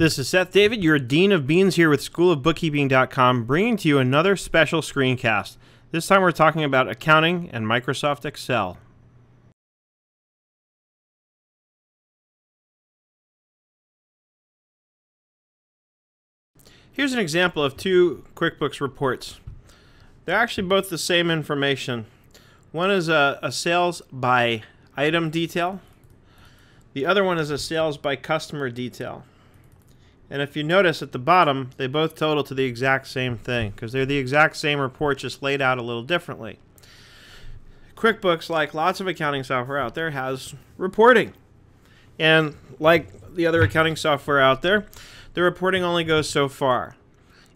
This is Seth David, your Dean of Beans here with School of Bookkeeping.com, bringing to you another special screencast. This time we're talking about accounting and Microsoft Excel. Here's an example of two QuickBooks reports. They're actually both the same information. One is a sales by item detail. The other one is a sales by customer detail. And if you notice at the bottom, they both total to the exact same thing because they're the exact same report, just laid out a little differently. QuickBooks, like lots of accounting software out there, has reporting. And like the other accounting software out there, the reporting only goes so far.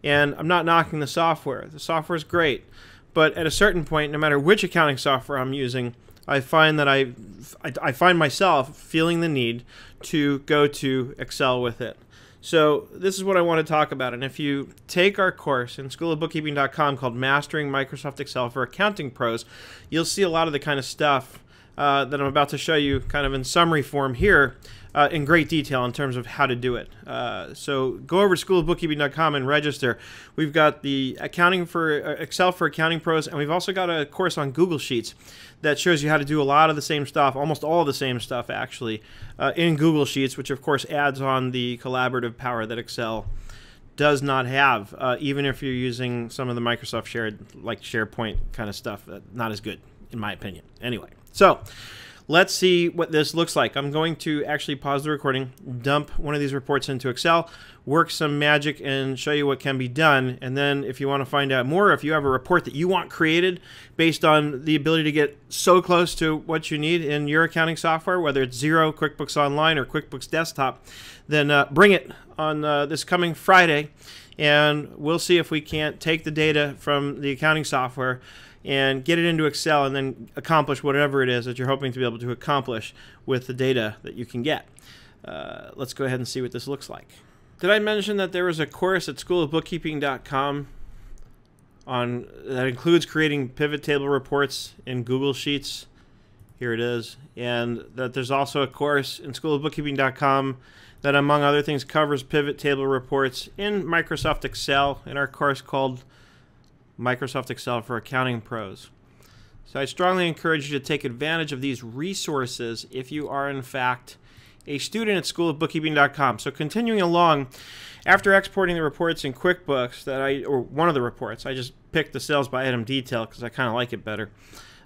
And I'm not knocking the software. The software is great. But at a certain point, no matter which accounting software I'm using, I find that I find myself feeling the need to go to Excel with it. So this is what I want to talk about. And if you take our course in schoolofbookkeeping.com called Mastering Microsoft Excel for Accounting Pros, you'll see a lot of the kind of stuff that I'm about to show you kind of in summary form here in great detail in terms of how to do it. So go over to schoolofbookkeeping.com and register. We've got the Excel for Accounting Pros, and we've also got a course on Google Sheets that shows you how to do a lot of the same stuff, almost all the same stuff actually, in Google Sheets, which of course adds on the collaborative power that Excel does not have, even if you're using some of the Microsoft shared, like SharePoint kind of stuff. Not as good, in my opinion. Anyway, so let's see what this looks like. I'm going to actually pause the recording, dump one of these reports into Excel, work some magic and show you what can be done. And then if you want to find out more, if you have a report that you want created based on the ability to get so close to what you need in your accounting software, whether it's Xero, QuickBooks Online, or QuickBooks Desktop, then bring it on this coming Friday. And we'll see if we can't take the data from the accounting software and get it into Excel and then accomplish whatever it is that you're hoping to be able to accomplish with the data that you can get. Let's go ahead and see what this looks like. Did I mention that there was a course at schoolofbookkeeping.com that includes creating pivot table reports in Google Sheets? Here it is. And that there's also a course in schoolofbookkeeping.com that, among other things, covers pivot table reports in Microsoft Excel in our course called Microsoft Excel for Accounting Pros. So I strongly encourage you to take advantage of these resources if you are, in fact, a student at schoolofbookkeeping.com. So continuing along, after exporting the reports in QuickBooks, or one of the reports, I just picked the sales by item detail because I kind of like it better.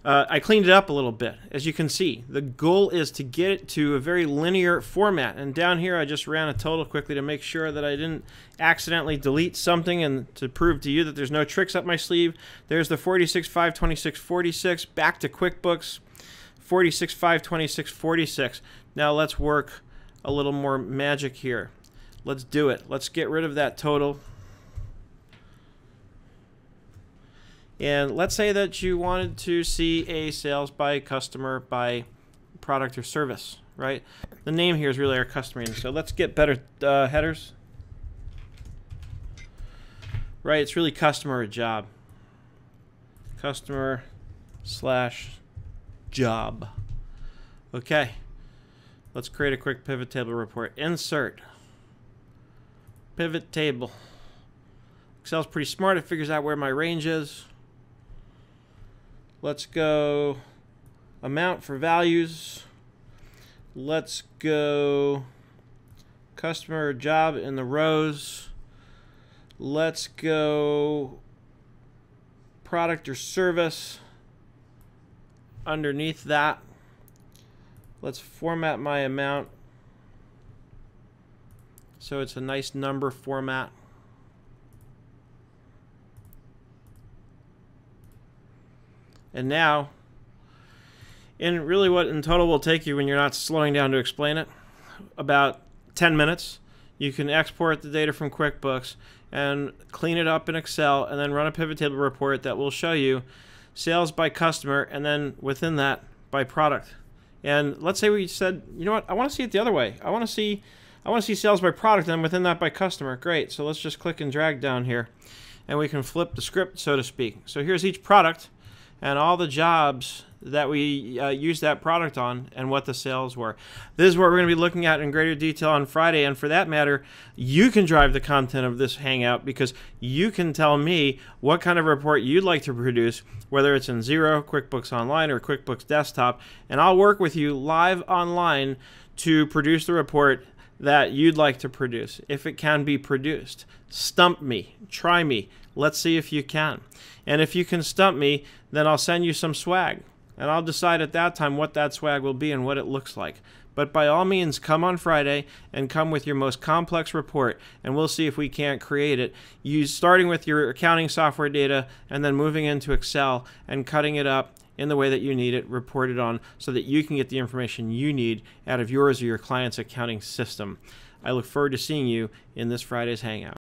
I cleaned it up a little bit. As you can see, the goal is to get it to a very linear format. And down here, I just ran a total quickly to make sure that I didn't accidentally delete something and to prove to you that there's no tricks up my sleeve. There's the 46, 5, 26, 46, back to QuickBooks, 46, 5, 26, 46. Now let's work a little more magic here. Let's do it. Let's get rid of that total. And let's say that you wanted to see a sales by customer, by product or service, right? The name here is really our customer name. So let's get better headers. Right, it's really customer or job. Customer slash job. Okay, let's create a quick pivot table report. Insert, pivot table. Excel's pretty smart, it figures out where my range is. Let's go amount for values. Let's go customer job in the rows. Let's go product or service underneath that. Let's format my amount so it's a nice number format. And now, in really what in total will take you when you're not slowing down to explain it, about 10 minutes, you can export the data from QuickBooks and clean it up in Excel and then run a pivot table report that will show you sales by customer and then within that by product. And let's say we said, you know what, I want to see it the other way. I want to see sales by product and within that by customer. Great. So let's just click and drag down here and we can flip the script, so to speak. So here's each product and all the jobs that we used that product on and what the sales were. This is what we're going to be looking at in greater detail on Friday. And for that matter, you can drive the content of this hangout because you can tell me what kind of report you'd like to produce, whether it's in Xero, QuickBooks Online, or QuickBooks Desktop. And I'll work with you live online to produce the report that you'd like to produce, if it can be produced. Stump me, try me, let's see if you can. And if you can stump me, then I'll send you some swag. And I'll decide at that time what that swag will be and what it looks like. But by all means, come on Friday and come with your most complex report, and we'll see if we can't create it. Starting with your accounting software data and then moving into Excel and cutting it up in the way that you need it, reported on, so that you can get the information you need out of yours or your client's accounting system. I look forward to seeing you in this Friday's Hangout.